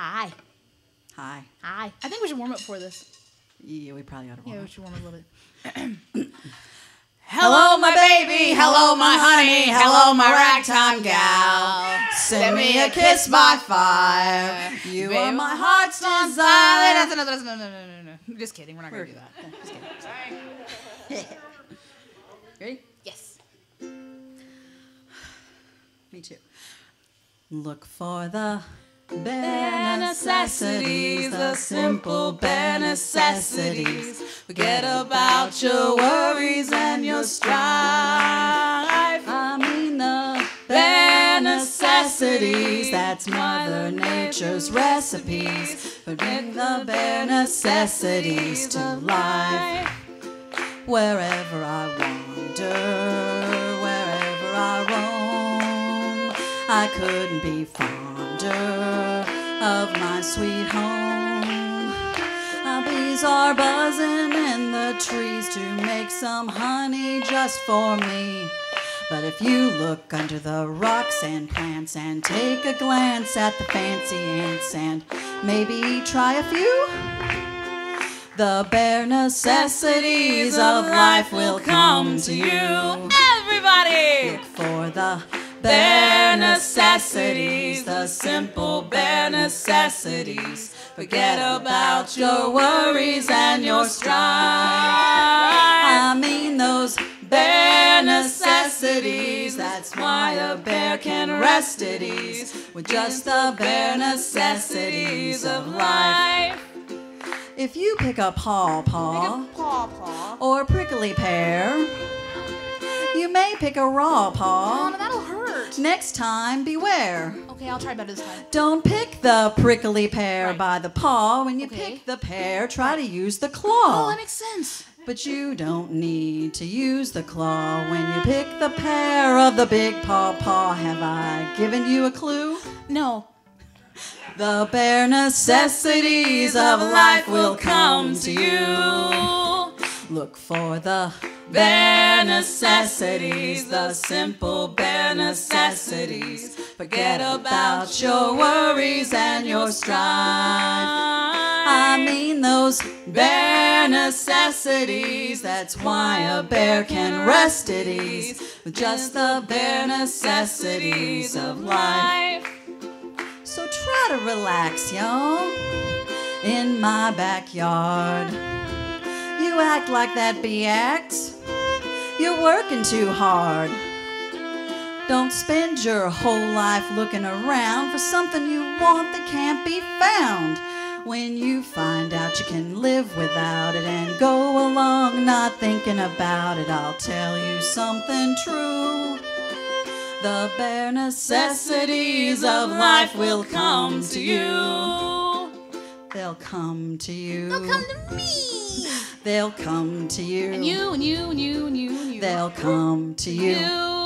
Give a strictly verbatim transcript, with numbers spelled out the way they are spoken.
Hi. Hi. Hi. I think we should warm up for this. Yeah, we probably ought to warm yeah, up. Yeah, we should warm up a little bit. Hello, my baby. Hello, my honey. Hello, my ragtime gal. Send me a kiss by fire. You baby, are my heart's desire. No, no, no, no, no, no, no. Just kidding. We're not going to do that. No, just kidding. Sorry. Ready? Yes. Me too. Look for the bare necessities, the simple bare necessities. Forget about your worries and your strife. I mean the bare necessities, that's Mother Nature's recipes. But bring the bare necessities to life. Wherever I wander, wherever I roam, I couldn't be fond of my sweet home. Our bees are buzzing in the trees to make some honey just for me. But if you look under the rocks and plants and take a glance at the fancy ants and maybe try a few, the bare necessities of life will come to you. Everybody! Look for the bare necessities, the simple bare necessities. Forget about your worries and your strife. I mean those bare necessities, that's why a bear can rest at ease with just the bare necessities of life. If you pick a pawpaw, pick a pawpaw or a prickly pear, you may pick a raw paw. Oh, that'll hurt. Next time, beware. Okay, I'll try better this time. Don't pick the prickly pear right. by the paw. When you okay. pick the pear, try to use the claw. Oh, that makes sense. But you don't need to use the claw when you pick the pear of the big paw paw. Have I given you a clue? No. The bare necessities of life will come to you. Look for the bare necessities, the simple bare necessities. Forget about your worries and your strife. I mean those bare necessities, that's why a bear can rest at ease with just the bare necessities of life. So try to relax, y'all, in my backyard. You act like that bee acts. You're working too hard. Don't spend your whole life looking around for something you want that can't be found. When you find out you can live without it and go along not thinking about it, I'll tell you something true. The bare necessities of life will come to you. They'll come to you. They'll come to me. They'll come to you. And you, and you, and you, and you, and you. They'll come to you. you.